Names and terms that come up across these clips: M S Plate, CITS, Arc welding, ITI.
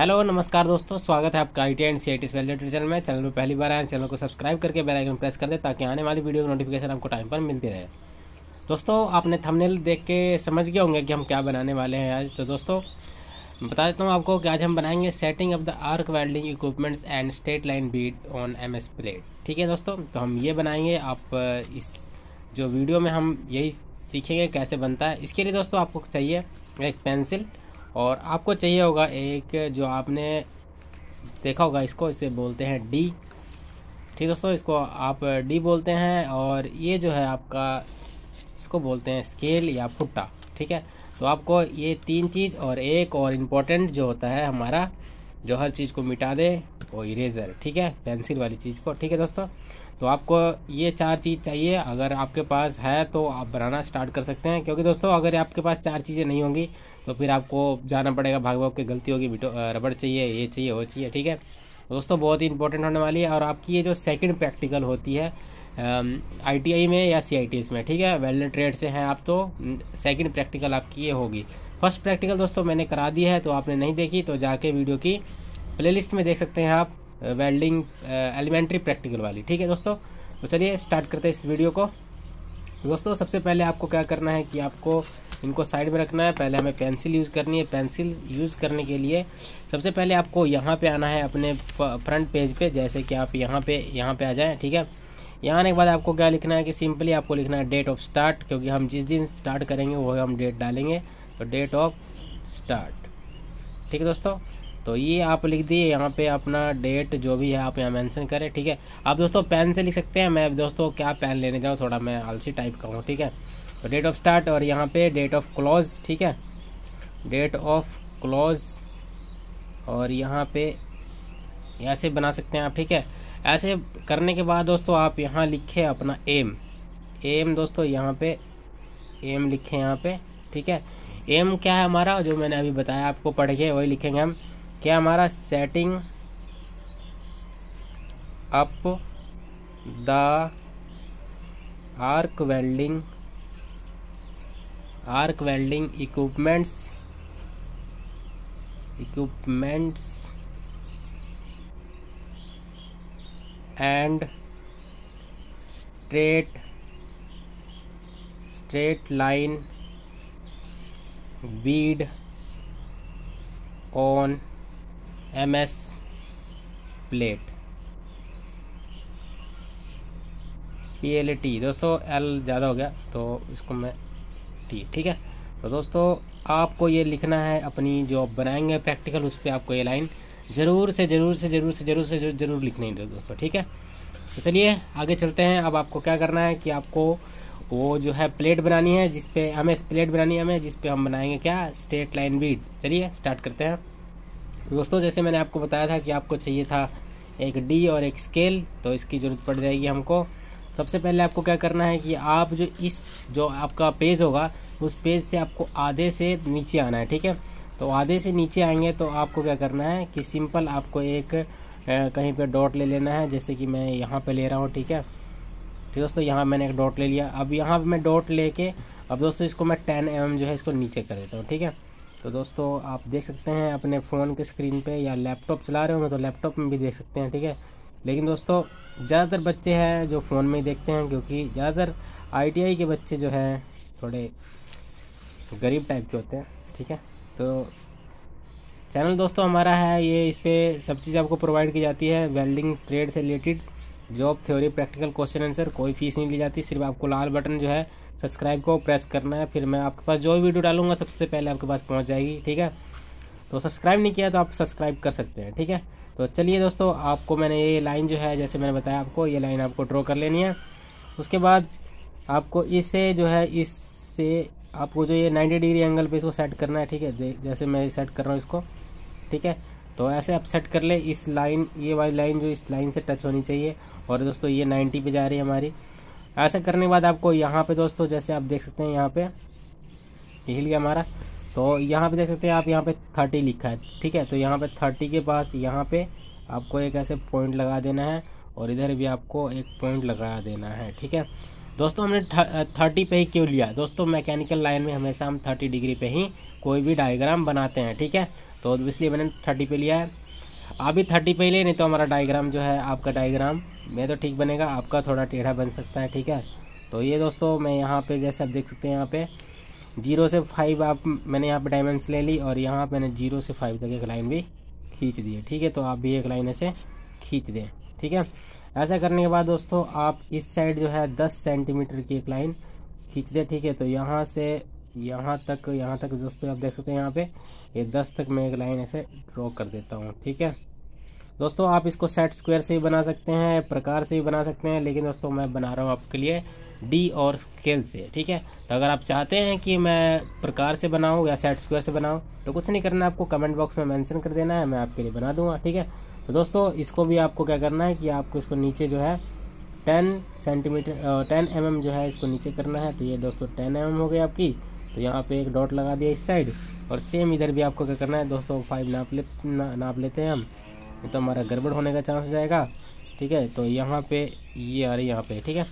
Hello नमस्कार दोस्तों, स्वागत है आपका ITI and CITS welded channel में। चैनल पर पहली बार आए, चैनल को सब्सक्राइब करके बेल आइकन प्रेस कर दे ताकि आने वाली वीडियो की नोटिफिकेशन आपको टाइम पर मिलती रहे। दोस्तों आपने थंबनेल देख के समझ गए होंगे कि हम क्या बनाने वाले हैं आज। तो दोस्तों बता देता हूँ आपको कि आज हम बनाएंगे setting of the arc welding equipments and straight line bead on MS plate. ठीक है दोस्तों, तो हम ये बनाएंगे। आप इस जो वीडियो में हम यही सीखेंगे कैसे बनता है। इसके लिए दोस्तों आपको चाहिए एक पेंसिल और आपको चाहिए होगा एक, जो आपने देखा होगा इसको, इसे बोलते हैं डी। ठीक दोस्तों, इसको आप डी बोलते हैं। और ये जो है आपका, इसको बोलते हैं स्केल या फुट्टा। ठीक है, तो आपको ये तीन चीज़ और एक और इम्पोर्टेंट जो होता है हमारा, जो हर चीज़ को मिटा दे, वो इरेज़र। ठीक है, पेंसिल वाली चीज़ को। ठीक है दोस्तों, तो आपको ये चार चीज़ चाहिए। अगर आपके पास है तो आप बनाना स्टार्ट कर सकते हैं, क्योंकि दोस्तों अगर आपके पास चार चीज़ें नहीं होंगी तो फिर आपको जाना पड़ेगा, भाग भाग के गलती होगी, रबड़ चाहिए, ये चाहिए, वो चाहिए। ठीक है दोस्तों, बहुत ही इंपॉर्टेंट होने वाली है। और आपकी ये जो सेकंड प्रैक्टिकल होती है ITI में या CITS में, ठीक है, वेल्डर ट्रेड से हैं आप, तो सेकंड प्रैक्टिकल आपकी ये होगी। फर्स्ट प्रैक्टिकल दोस्तों मैंने करा दी है, तो आपने नहीं देखी तो जाके वीडियो की प्लेलिस्ट में देख सकते हैं आप, वेल्डिंग एलिमेंट्री प्रैक्टिकल वाली। ठीक है दोस्तों, तो चलिए स्टार्ट करते हैं इस वीडियो को। दोस्तों सबसे पहले आपको क्या करना है कि आपको इनको साइड में रखना है। पहले हमें पेंसिल यूज़ करनी है। पेंसिल यूज़ करने के लिए सबसे पहले आपको यहाँ पे आना है अपने फ्रंट पेज पे, जैसे कि आप यहाँ पे आ जाएं। ठीक है, यहाँ आने के बाद आपको क्या लिखना है कि सिंपली आपको लिखना है डेट ऑफ स्टार्ट, क्योंकि हम जिस दिन स्टार्ट करेंगे वो हम डेट डालेंगे, तो डेट ऑफ स्टार्ट। ठीक है दोस्तों, तो ये आप लिख दिए यहाँ पे अपना डेट जो भी है आप यहाँ मेंशन करें। ठीक है, आप दोस्तों पेन से लिख सकते हैं। मैं दोस्तों क्या पेन लेने जाऊँ, थोड़ा मैं आलसी टाइप का हूँ। ठीक है, तो डेट ऑफ स्टार्ट और यहाँ पे डेट ऑफ क्लोज। ठीक है, डेट ऑफ क्लोज और यहाँ पे ऐसे बना सकते हैं आप। ठीक है, ऐसे करने के बाद दोस्तों आप यहाँ लिखें अपना एम। दोस्तों यहाँ पे एम लिखें यहाँ पे। ठीक है, एम क्या है हमारा, जो मैंने अभी बताया आपको पढ़ के, वही लिखेंगे हम। क्या हमारा setting up the arc welding equipments and straight line bead on MS plate PLT। दोस्तों L ज़्यादा हो गया तो इसको मैं टी। ठीक है, तो दोस्तों आपको ये लिखना है अपनी जो आप बनाएंगे प्रैक्टिकल, उस पर आपको ये लाइन ज़रूर लिखनी है दोस्तों। ठीक है, तो चलिए आगे चलते हैं। अब आपको क्या करना है कि आपको वो जो है प्लेट बनानी है, जिसपे हमें प्लेट बनानी है हमें, जिसपे हम बनाएंगे क्या, स्ट्रेट लाइन बीट। चलिए स्टार्ट करते हैं दोस्तों। जैसे मैंने आपको बताया था कि आपको चाहिए था एक डी और एक स्केल, तो इसकी ज़रूरत पड़ जाएगी हमको। सबसे पहले आपको क्या करना है कि आप जो आपका पेज होगा उस पेज से आपको आधे से नीचे आना है। ठीक है, तो आधे से नीचे आएंगे तो आपको क्या करना है कि सिंपल आपको एक कहीं पे डॉट ले लेना है, जैसे कि मैं यहाँ पे ले रहा हूँ। ठीक है, ठीक दोस्तों, यहाँ मैंने एक डॉट ले लिया। अब यहाँ मैं डॉट लेके अब दोस्तों इसको मैं 10 mm जो है इसको नीचे कर देता हूँ। ठीक है, तो दोस्तों आप देख सकते हैं अपने फ़ोन के स्क्रीन पे, या लैपटॉप चला रहे होंगे तो लैपटॉप में भी देख सकते हैं। ठीक है, लेकिन दोस्तों ज़्यादातर बच्चे हैं जो फ़ोन में ही देखते हैं, क्योंकि ज़्यादातर ITI के बच्चे जो हैं थोड़े गरीब टाइप के होते हैं। ठीक है, तो चैनल दोस्तों हमारा है ये, इस पर सब चीज़ आपको प्रोवाइड की जाती है। वेल्डिंग ट्रेड से related job, theory, practical, question answer, कोई फीस नहीं ली जाती। सिर्फ आपको लाल बटन जो है सब्सक्राइब को प्रेस करना है, फिर मैं आपके पास जो भी वीडियो डालूंगा सबसे पहले आपके पास पहुंच जाएगी। ठीक है, तो सब्सक्राइब नहीं किया तो आप सब्सक्राइब कर सकते हैं। ठीक है, तो चलिए दोस्तों आपको मैंने ये लाइन जो है, जैसे मैंने बताया आपको, ये लाइन आपको ड्रॉ कर लेनी है। उसके बाद आपको इसे जो है, इससे आपको जो ये 90 डिग्री एंगल पर इसको सेट करना है। ठीक है, जैसे मैं सेट कर रहा हूँ इसको। ठीक है, तो ऐसे आप सेट कर ले। इस लाइन, ये वाली लाइन जो इस लाइन से टच होनी चाहिए, और दोस्तों ये 90 पे जा रही है हमारी। ऐसा करने के बाद आपको यहाँ पे दोस्तों, जैसे आप देख सकते हैं यहाँ पे हिल गया हमारा, तो यहाँ पे देख सकते हैं आप, यहाँ पे 30 लिखा है। ठीक है, तो यहाँ पे 30 के पास यहाँ पे आपको एक ऐसे पॉइंट लगा देना है, और इधर भी आपको एक पॉइंट लगा देना है। ठीक है दोस्तों, हमने 30 पे ही क्यों लिया दोस्तों, मैकेनिकल लाइन में हमेशा हम 30 डिग्री पे ही कोई भी डायग्राम बनाते हैं। ठीक है, तो इसलिए मैंने 30 पे लिया है। आप भी 30 पे ही ले, नहीं तो हमारा डायग्राम जो है, आपका डायग्राम मैं तो ठीक बनेगा, आपका थोड़ा टेढ़ा बन सकता है, ठीक है। तो ये दोस्तों मैं यहाँ पे जैसे आप देख सकते हैं, यहाँ पे 0 से 5 आप मैंने यहाँ पे डायमेंस ले ली और यहाँ मैंने 0 से 5 तक एक लाइन भी खींच दी है, ठीक है। तो आप भी एक लाइन ऐसे खींच दें, ठीक है। ऐसा करने के बाद दोस्तों आप इस साइड जो है 10 सेंटीमीटर की एक लाइन खींच दें, ठीक है। तो यहाँ से यहाँ तक दोस्तों आप देख सकते हैं, यहाँ पे ये 10 तक मैं एक लाइन ऐसे ड्रॉ कर देता हूँ, ठीक है। दोस्तों आप इसको सेट स्क्वायर से भी बना सकते हैं, प्रकार से भी बना सकते हैं, लेकिन दोस्तों मैं बना रहा हूँ आपके लिए डी और स्केल से, ठीक है। तो अगर आप चाहते हैं कि मैं प्रकार से बनाऊँ या सेट स्क्वायर से बनाऊँ तो कुछ नहीं करना, आपको कमेंट बॉक्स में मेंशन कर देना है, मैं आपके लिए बना दूंगा, ठीक है। तो दोस्तों इसको भी आपको क्या करना है कि आपको इसको नीचे जो है 10 सेंटीमीटर 10 mm जो है इसको नीचे करना है। तो ये दोस्तों 10 mm हो गई आपकी। तो यहाँ पे एक डॉट लगा दिया इस साइड, और सेम इधर भी आपको क्या करना है दोस्तों, 5 नाप लेते हैं हम, तो हमारा गड़बड़ होने का चांस हो जाएगा, ठीक है। तो यहाँ पे ये आ रही है यहाँ पे, ठीक है।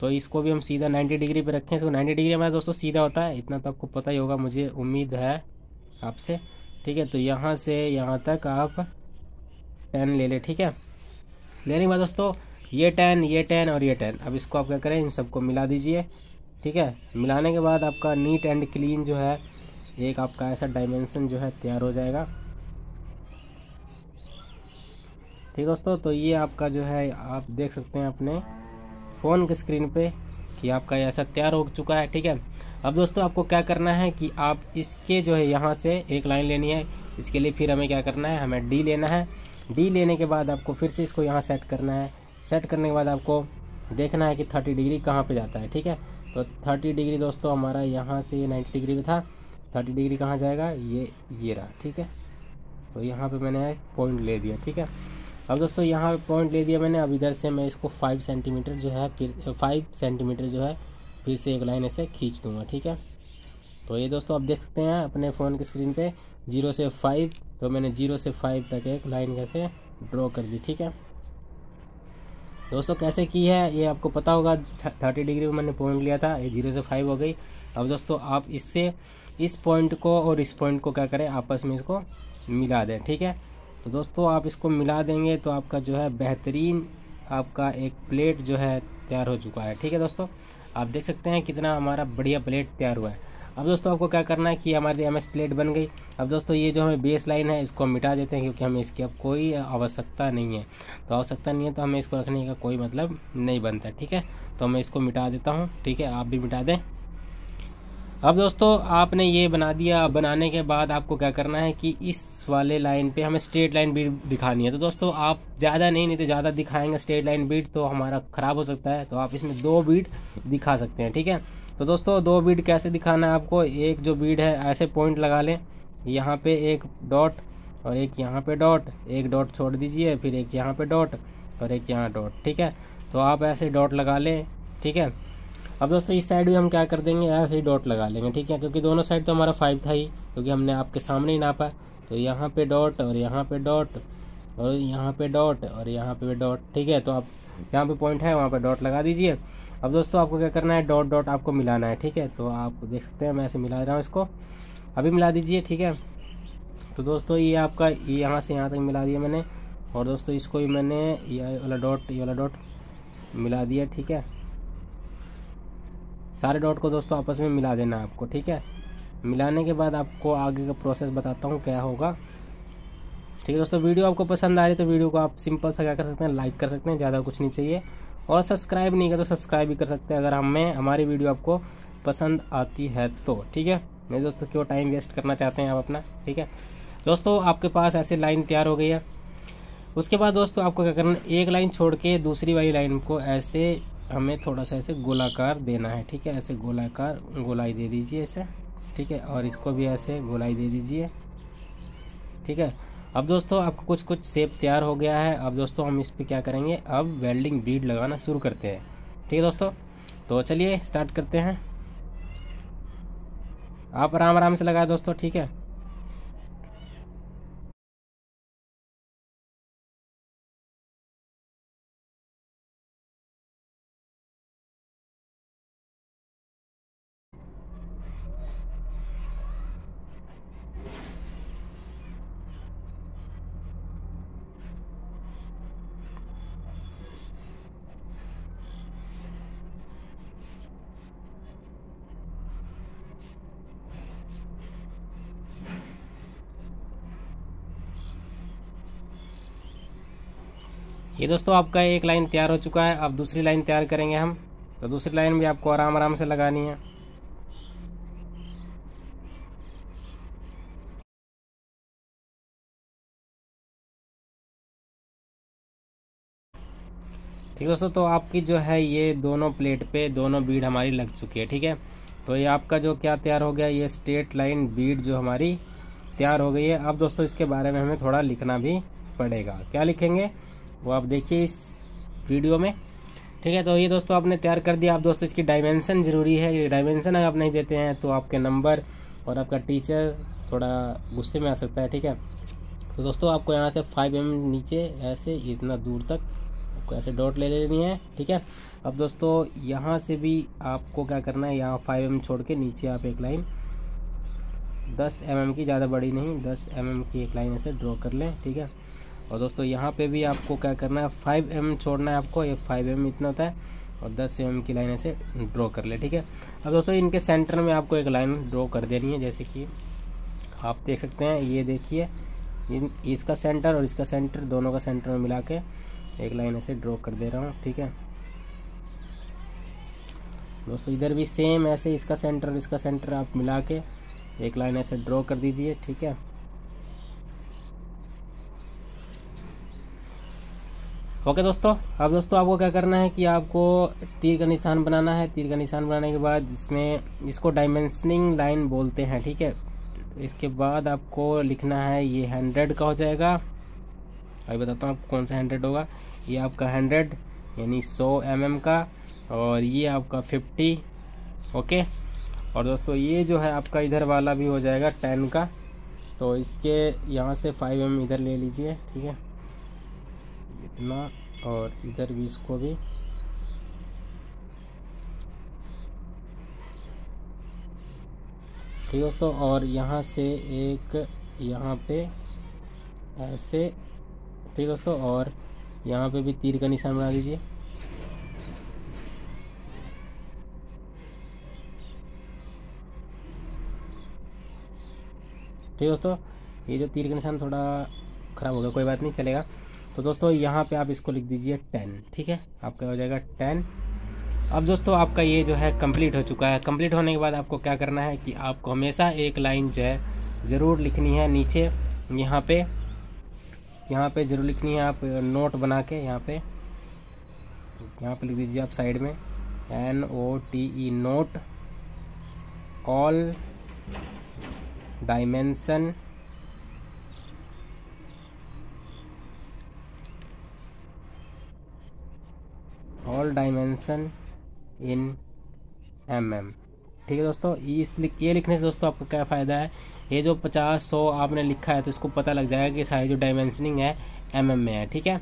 तो इसको भी हम सीधा 90 डिग्री पे रखें, इसको 90 डिग्री हमारा दोस्तों सीधा होता है, इतना तो आपको पता ही होगा, मुझे उम्मीद है आपसे, ठीक है। तो यहाँ से यहाँ तक आप 10 ले लें, ठीक है। लेने के बाद दोस्तों ये 10 और ये 10, अब इसको आप क्या करें, इन सबको मिला दीजिए, ठीक है। मिलाने के बाद आपका नीट एंड क्लीन जो है एक आपका ऐसा डायमेंशन जो है तैयार हो जाएगा, ठीक है दोस्तों। तो ये आपका जो है आप देख सकते हैं अपने फ़ोन के स्क्रीन पे कि आपका ऐसा तैयार हो चुका है, ठीक है। अब दोस्तों आपको क्या करना है कि आप इसके जो है यहाँ से एक लाइन लेनी है। इसके लिए फिर हमें क्या करना है, हमें डी लेना है। डी लेने के बाद आपको फिर से इसको यहाँ सेट करना है। सेट करने के बाद आपको देखना है कि 30 डिग्री कहाँ पे जाता है, ठीक है। तो 30 डिग्री दोस्तों हमारा यहाँ से 90 डिग्री पे था, 30 डिग्री कहाँ जाएगा, ये रहा, ठीक है। तो यहाँ पे मैंने पॉइंट ले दिया, ठीक है। अब दोस्तों यहाँ पे पॉइंट ले दिया मैंने। अब इधर से मैं इसको 5 सेंटीमीटर जो है, फिर 5 सेंटीमीटर जो है फिर से एक लाइन ऐसे खींच दूँगा, ठीक है। तो ये दोस्तों आप देख सकते हैं अपने फ़ोन की स्क्रीन पर 0 से 5, तो मैंने 0 से 5 तक एक लाइन कैसे ड्रॉ कर दी, ठीक है। दोस्तों कैसे की है ये आपको पता होगा, 30 डिग्री में मैंने पॉइंट लिया था, ये 0 से 5 हो गई। अब दोस्तों आप इससे इस पॉइंट को और इस पॉइंट को क्या करें, आपस में इसको मिला दें, ठीक है। तो दोस्तों आप इसको मिला देंगे तो आपका जो है बेहतरीन आपका एक प्लेट जो है तैयार हो चुका है, ठीक है दोस्तों। आप देख सकते हैं कितना हमारा बढ़िया प्लेट तैयार हुआ है। अब दोस्तों आपको क्या करना है कि हमारी एम एस प्लेट बन गई। अब दोस्तों ये जो हमें बेस लाइन है इसको हम मिटा देते हैं, क्योंकि हमें इसकी अब कोई आवश्यकता नहीं है। तो आवश्यकता नहीं है तो हमें इसको रखने का कोई मतलब नहीं बनता, ठीक है। तो मैं इसको मिटा देता हूँ, ठीक है, आप भी मिटा दें। अब दोस्तों आपने ये बना दिया। बनाने के बाद आपको क्या करना है कि इस वाले लाइन पर हमें स्ट्रेट लाइन बीट दिखानी है। तो दोस्तों आप ज़्यादा नहीं, तो ज़्यादा दिखाएँगे स्ट्रेट लाइन बीट तो हमारा ख़राब हो सकता है। तो आप इसमें 2 बीट दिखा सकते हैं, ठीक है। तो दोस्तों 2 बीट कैसे दिखाना है आपको, एक जो बीट है ऐसे पॉइंट लगा लें, यहाँ पे एक डॉट और एक यहाँ पे डॉट, एक डॉट छोड़ दीजिए, फिर एक यहाँ पे डॉट और एक यहाँ डॉट, ठीक है। तो आप ऐसे डॉट लगा लें, ठीक है। अब दोस्तों इस साइड भी हम क्या कर देंगे, ऐसे ही डॉट लगा लेंगे, ठीक है, क्योंकि दोनों साइड तो हमारा 5 था ही, क्योंकि हमने आपके सामने ही नापा। तो यहाँ पर डॉट और यहाँ पर डॉट और यहाँ पर डॉट और यहाँ पर डॉट, ठीक है। तो आप जहाँ पर पॉइंट है वहाँ पर डॉट लगा दीजिए। अब दोस्तों आपको क्या करना है, डॉट डॉट आपको मिलाना है, ठीक है। तो आप देख सकते हैं मैं ऐसे मिला रहा हूँ, इसको अभी मिला दीजिए, ठीक है। तो दोस्तों ये आपका यहाँ से यहाँ तक मिला दिया मैंने, और दोस्तों इसको भी मैंने ये वाला डॉट मिला दिया, ठीक है। सारे डॉट को दोस्तों आपस में मिला देना है आपको, ठीक है। मिलाने के बाद आपको आगे का प्रोसेस बताता हूँ क्या होगा, ठीक है दोस्तों। वीडियो आपको पसंद आ रही है तो वीडियो को आप सिंपल सा क्या कर सकते हैं, लाइक कर सकते हैं, ज़्यादा कुछ नहीं चाहिए, और सब्सक्राइब नहीं किया तो सब्सक्राइब भी कर सकते हैं अगर हमें हमारी वीडियो आपको पसंद आती है तो, ठीक है। नहीं दोस्तों क्यों टाइम वेस्ट करना चाहते हैं आप अपना, ठीक है। दोस्तों आपके पास ऐसे लाइन तैयार हो गई है। उसके बाद दोस्तों आपको क्या करना है, एक लाइन छोड़ के दूसरी वाली लाइन को ऐसे हमें थोड़ा सा ऐसे गोलाकार देना है, ठीक है। ऐसे गोलाकार गोलाई दे दीजिए ऐसे, ठीक है, और इसको भी ऐसे गोलाई दे दीजिए, ठीक है। अब दोस्तों आपको कुछ कुछ शेप तैयार हो गया है। अब दोस्तों हम इस पर क्या करेंगे, अब वेल्डिंग बीड लगाना शुरू करते हैं, ठीक है दोस्तों। तो चलिए स्टार्ट करते हैं, आप आराम आराम से लगाएं दोस्तों, ठीक है। ये दोस्तों आपका एक लाइन तैयार हो चुका है। अब दूसरी लाइन तैयार करेंगे हम, तो दूसरी लाइन भी आपको आराम आराम से लगानी है। ठीक दोस्तों, तो आपकी जो है ये दोनों प्लेट पे दोनों बीड हमारी लग चुकी है। ठीक है, तो ये आपका जो क्या तैयार हो गया, ये स्ट्रेट लाइन बीड जो हमारी तैयार हो गई है। अब दोस्तों इसके बारे में हमें थोड़ा लिखना भी पड़ेगा, क्या लिखेंगे वो आप देखिए इस वीडियो में। ठीक है, तो ये दोस्तों आपने तैयार कर दिया। आप दोस्तों इसकी डायमेंशन ज़रूरी है, ये डायमेंशन अगर आप नहीं देते हैं तो आपके नंबर और आपका टीचर थोड़ा गुस्से में आ सकता है। ठीक है, तो दोस्तों आपको यहाँ से 5 mm नीचे ऐसे इतना दूर तक आपको ऐसे डॉट ले लेनी है। ठीक है, अब दोस्तों यहाँ से भी आपको क्या करना है, यहाँ 5 mm छोड़ के नीचे आप एक लाइन 10 mm की, ज़्यादा बड़ी नहीं, 10 mm की एक लाइन ऐसे ड्रॉ कर लें। ठीक है, और दोस्तों यहाँ पे भी आपको क्या करना है, 5 mm छोड़ना है आपको, ये 5 mm इतना होता है, और 10 mm की लाइन ऐसे ड्रॉ कर ले। ठीक है, अब दोस्तों इनके सेंटर में आपको एक लाइन ड्रॉ कर देनी है, जैसे कि आप देख सकते हैं, ये देखिए इसका सेंटर और इसका सेंटर, दोनों का सेंटर में मिला के एक लाइन ऐसे ड्रॉ कर दे रहा हूँ। ठीक है दोस्तों, इधर भी सेम ऐसे इसका सेंटर और इसका सेंटर आप मिला के एक लाइन ऐसे ड्रॉ कर दीजिए। ठीक है, ओके दोस्तों, अब दोस्तों आपको क्या करना है कि आपको तीर का निशान बनाना है। तीर का निशान बनाने के बाद इसमें, इसको डायमेंशनिंग लाइन बोलते हैं। ठीक है, इसके बाद आपको लिखना है, ये 100 का हो जाएगा, अभी बताता हूँ आपको कौन सा 100 होगा। ये आपका 100 यानी 100 mm का, और ये आपका 50। ओके, और दोस्तों ये जो है आपका इधर वाला भी हो जाएगा 10 का, तो इसके यहाँ से 5 mm इधर ले लीजिए। ठीक है, इतना, और इधर भी, इसको भी, ठीक दोस्तों, और यहाँ से एक यहाँ पे ऐसे, ठीक दोस्तों, और यहाँ पे भी तीर का निशान बना दीजिए। ठीक दोस्तों, ये जो तीर का निशान थोड़ा खराब हो गया, कोई बात नहीं, चलेगा। तो दोस्तों यहाँ पे आप इसको लिख दीजिए 10। ठीक है, आपका हो जाएगा 10। अब दोस्तों आपका ये जो है कंप्लीट हो चुका है। कंप्लीट होने के बाद आपको क्या करना है कि आपको हमेशा एक लाइन जो है ज़रूर लिखनी है नीचे, यहाँ पे ज़रूर लिखनी है। आप नोट बना के यहाँ पे लिख दीजिए आप साइड में, NOTE, note, all dimension, all dimension in mm। ठीक है दोस्तों, ये लिखने से दोस्तों आपको क्या फ़ायदा है, ये जो 50, 100 आपने लिखा है तो इसको पता लग जाएगा कि सारी जो डायमेंशनिंग है mm में है। ठीक है,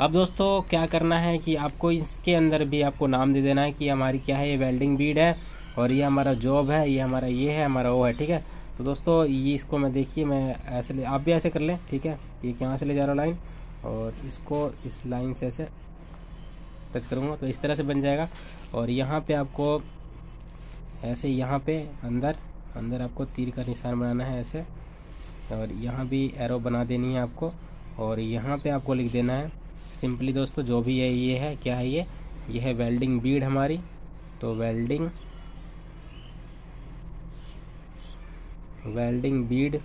अब दोस्तों क्या करना है कि आपको इसके अंदर भी आपको नाम दे देना है कि हमारी क्या है, ये वेल्डिंग बीड है, और ये हमारा जॉब है, ये हमारा ये है, हमारा वो है। ठीक है, तो दोस्तों ये इसको मैं, देखिए मैं ऐसे ले, आप भी ऐसे कर लें। ठीक है, एक यहाँ से ले जा रहा हूँ लाइन, और इसको इस लाइन से ऐसे टच करूँगा, तो इस तरह से बन जाएगा। और यहाँ पे आपको ऐसे, यहाँ पे अंदर आपको तीर का निशान बनाना है ऐसे, और यहाँ भी एरो बना देनी है आपको, और यहाँ पे आपको लिख देना है सिंपली दोस्तों, जो भी है ये है, क्या है, ये है वेल्डिंग बीड हमारी, तो वेल्डिंग बीड।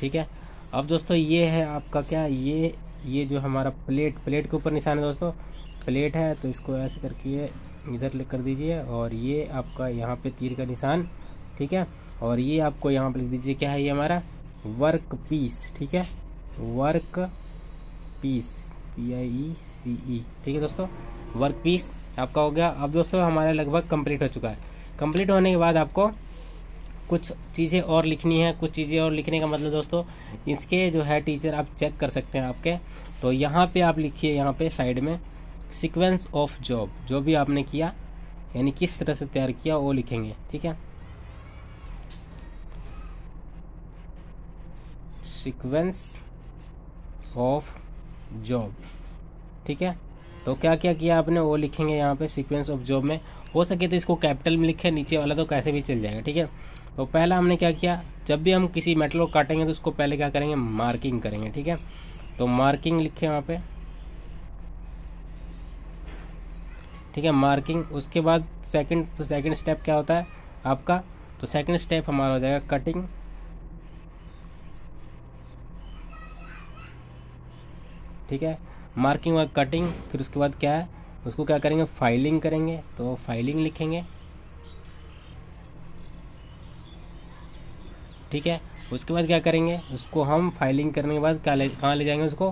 ठीक है, अब दोस्तों ये है आपका क्या, ये जो हमारा प्लेट के ऊपर निशान है दोस्तों, प्लेट है, तो इसको ऐसे करके इधर लिख कर दीजिए, और ये आपका यहाँ पे तीर का निशान। ठीक है, और ये आपको यहाँ पे लिख दीजिए, क्या है, ये हमारा वर्क पीस। ठीक है, वर्क पीस, PIECE। ठीक है दोस्तों, वर्क पीस आपका हो गया। अब दोस्तों हमारा लगभग कंप्लीट हो चुका है। कंप्लीट होने के बाद आपको कुछ चीज़ें और लिखनी है। कुछ चीज़ें और लिखने का मतलब दोस्तों, इसके जो है टीचर आप चेक कर सकते हैं आपके, तो यहाँ पे आप लिखिए, यहाँ पे साइड में सीक्वेंस ऑफ जॉब, जो भी आपने किया यानी किस तरह से तैयार किया वो लिखेंगे। ठीक है, सीक्वेंस ऑफ जॉब। ठीक है, तो क्या क्या किया आपने वो लिखेंगे यहाँ पे सीक्वेंस ऑफ जॉब में। हो सके तो इसको कैपिटल में लिखें, नीचे वाला तो कैसे भी चल जाएगा। ठीक है, तो पहला हमने क्या किया, जब भी हम किसी मेटल को काटेंगे तो उसको पहले क्या करेंगे, मार्किंग करेंगे। ठीक है, तो मार्किंग लिखें वहाँ पे, ठीक है, मार्किंग। उसके बाद सेकंड स्टेप क्या होता है आपका, तो सेकंड स्टेप हमारा हो जाएगा कटिंग। ठीक है, मार्किंग और कटिंग, फिर उसके बाद क्या है, उसको क्या करेंगे, फाइलिंग करेंगे। तो फाइलिंग लिखेंगे, ठीक है। उसके बाद क्या करेंगे, उसको हम फाइलिंग करने के बाद क्या कहाँ ले जाएंगे उसको,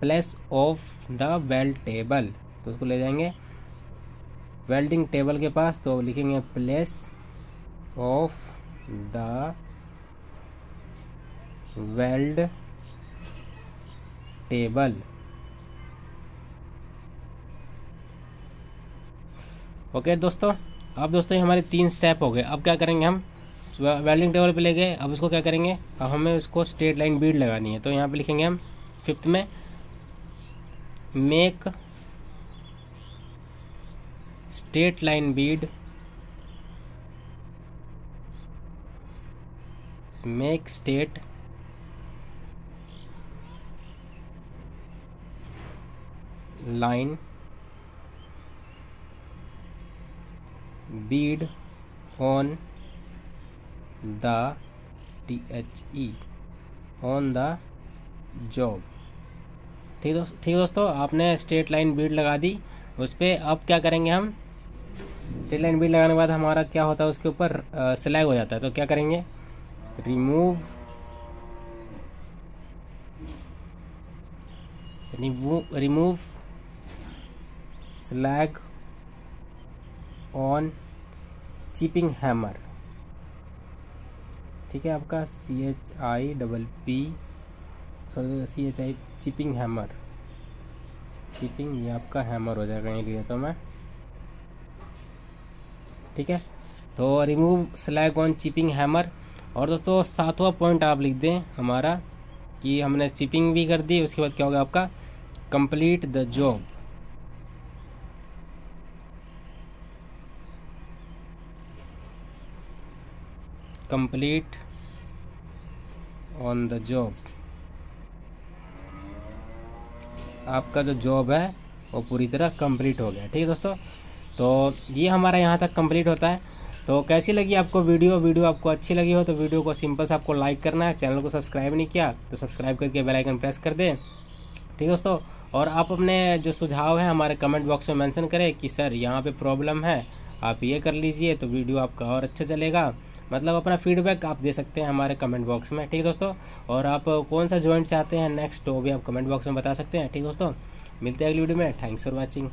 place of the weld table. तो उसको ले जाएंगे वेल्डिंग टेबल के पास। तो लिखेंगे place of the weld table. Okay दोस्तों, अब दोस्तों हमारे 3 स्टेप हो गए। अब क्या करेंगे, हम वेल्डिंग टेबल पे ले गए। अब उसको क्या करेंगे, अब हमें उसको स्ट्रेट लाइन बीड लगानी है। तो यहाँ पे लिखेंगे हम 5th में, make straight line bead, make straight line bead on the THE on the job. ठीक है दोस्तों, आपने स्ट्रेट लाइन बीड लगा दी उस पर। अब क्या करेंगे हम, स्ट्रेट लाइन बीड लगाने के बाद हमारा क्या होता है, उसके ऊपर स्लैग हो जाता है। तो क्या करेंगे, remove slag on chipping hammer. ठीक है, आपका CHI चिपिंग हैमर, चिपिंग ये आपका हैमर हो जाएगा, यहीं लिया तो मैं, ठीक है। तो remove slag on chipping hammer. और दोस्तों 7वां पॉइंट आप लिख दें हमारा कि हमने चिपिंग भी कर दी। उसके बाद क्या होगा आपका, complete the job. Complete on the job, आपका जो जॉब है वो पूरी तरह कंप्लीट हो गया। ठीक है दोस्तों, तो ये हमारा यहाँ तक कंप्लीट होता है। तो कैसी लगी आपको वीडियो आपको अच्छी लगी हो तो वीडियो को सिंपल से आपको लाइक करना है। चैनल को सब्सक्राइब नहीं किया तो सब्सक्राइब करके बेल आइकन प्रेस कर दें। ठीक है दोस्तों, और आप अपने जो सुझाव है हमारे कमेंट बॉक्स में मेंशन करें कि सर यहाँ पे प्रॉब्लम है, आप ये कर लीजिए, तो वीडियो आपका और अच्छा चलेगा। मतलब अपना फीडबैक आप दे सकते हैं हमारे कमेंट बॉक्स में। ठीक है दोस्तों, और आप कौन सा जॉइंट चाहते हैं नेक्स्ट, वो भी आप कमेंट बॉक्स में बता सकते हैं। ठीक है दोस्तों, मिलते हैं अगली वीडियो में। Thanks for watching.